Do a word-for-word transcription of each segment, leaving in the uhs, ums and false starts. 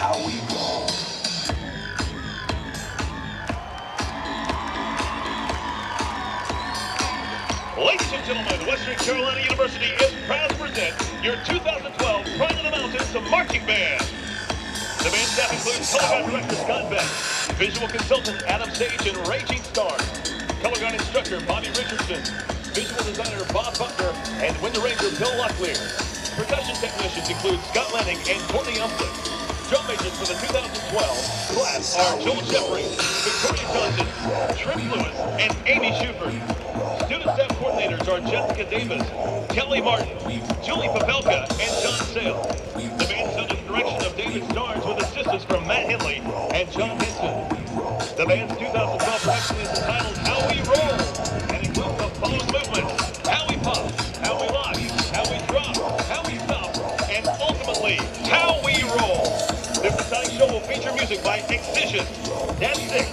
how we roll. Ladies and gentlemen, Western Carolina University is proud to present your two thousand twelve Pride of the Mountains marching band. The band staff includes color guard director Scott Beck, visual consultant Adam Sage and Raging Star, color guard instructor Bobby Richardson, visual designer Bob Buckner, and wind arranger Bill Locklear. Percussion technicians include Scott Lanning and Courtney Umpkin. Drum majors for the two thousand twelve class are Joel Jeffrey, Victoria Johnson, Trip Lewis, and Amy Schubert. Student staff coordinators are Jessica Davis, Kelly Martin, Julie Papelka, and John Sale. The band's under the direction of David Starnes with assistance from Matt Henley and John Henson. The band's two thousand twelve production is entitled How We Roll and includes the following movements: how we pop, how we lock, how we drop, how we stop, and ultimately, how we roll. This exciting show will feature music by Excision, Dapstick,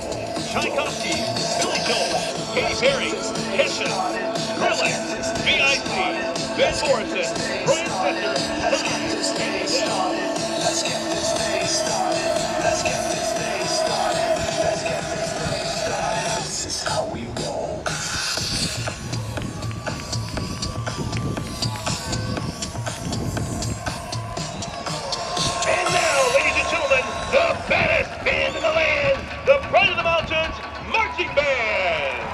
Tchaikovsky, Billy Joel, Katy Perry, Kesha, Skrillex, V I C, Van Morrison, Brian Setzer, Todd, and Adele. Let's get this thing started. Let's get this thing started. Let's get this thing started. This is how we roll. And now, ladies and gentlemen, the baddest band in the land, the Pride of the Mountains Marching Band.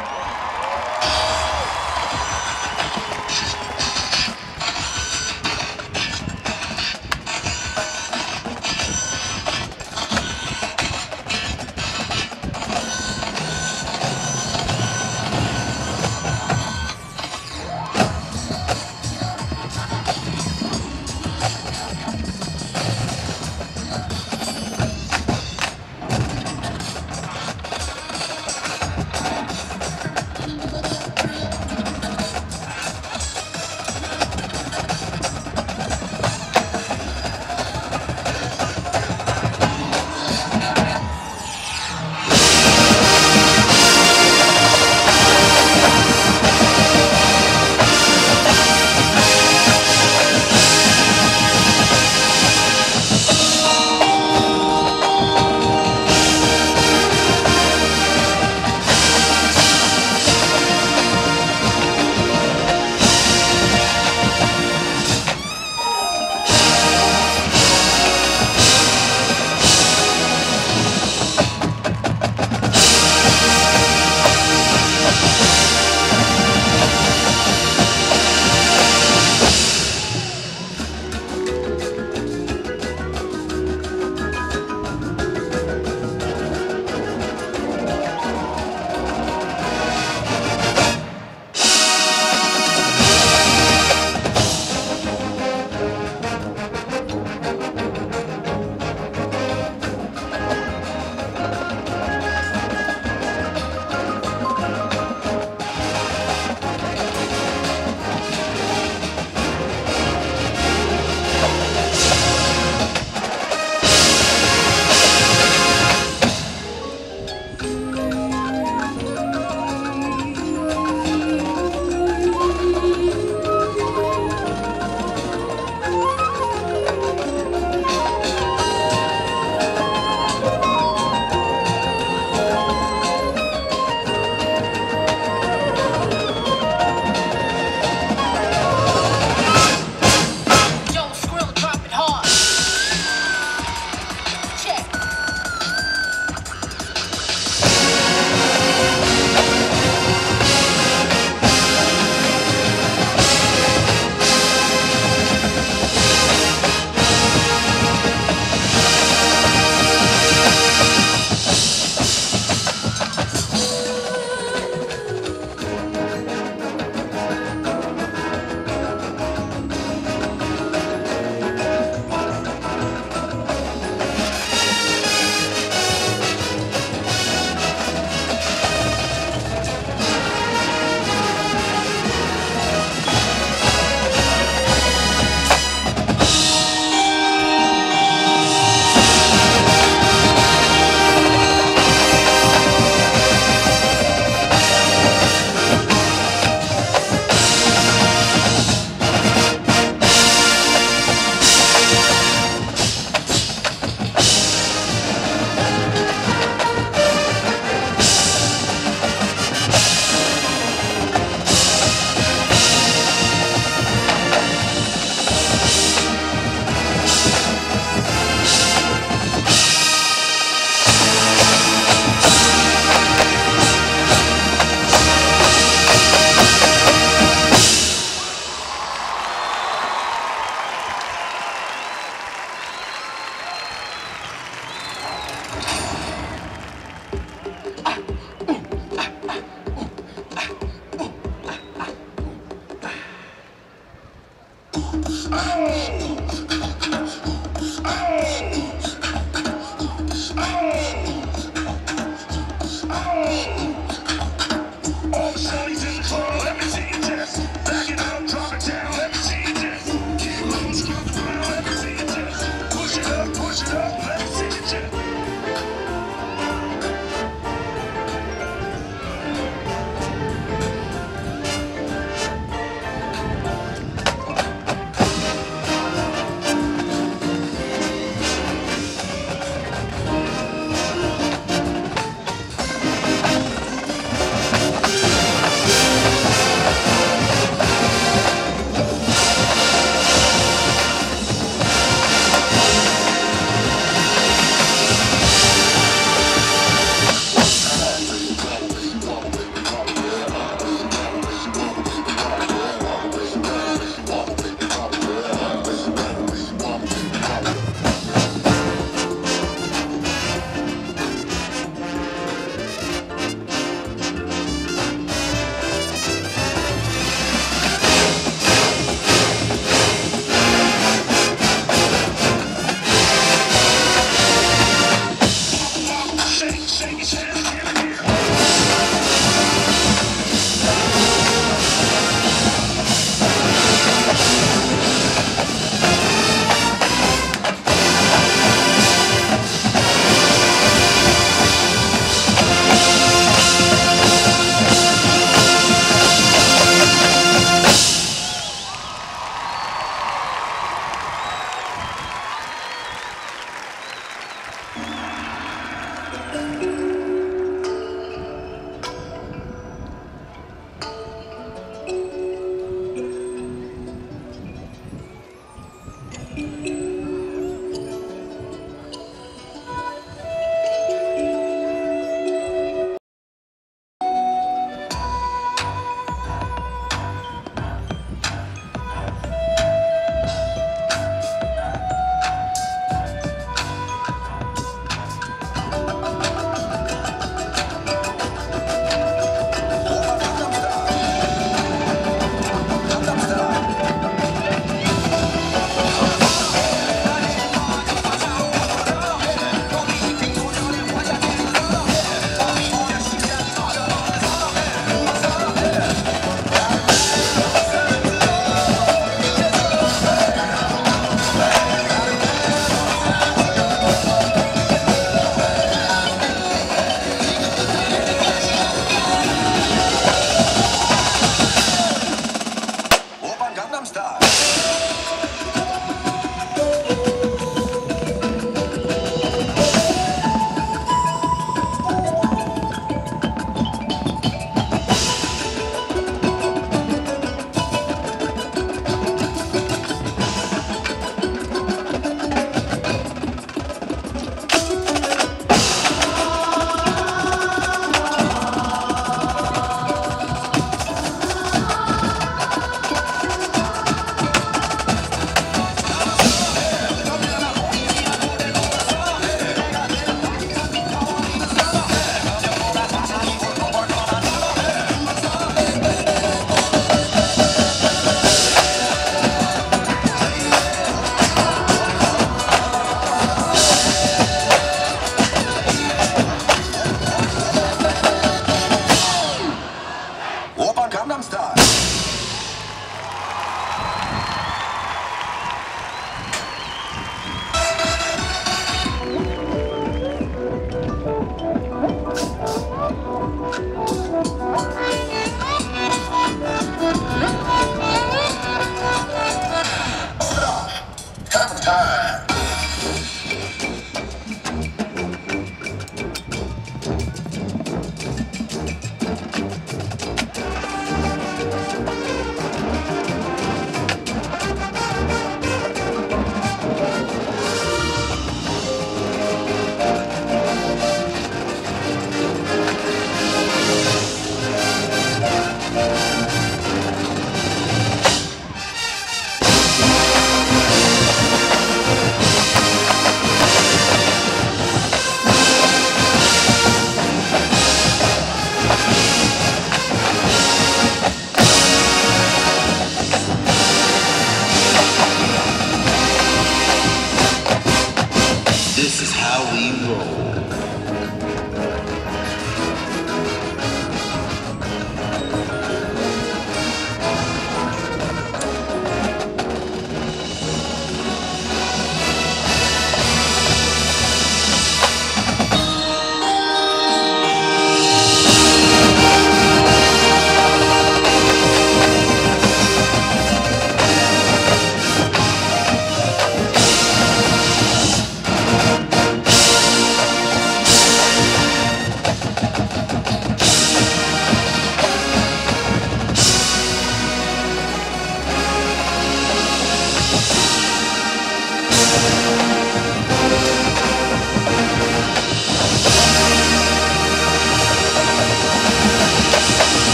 how we roll.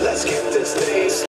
Let's get this dance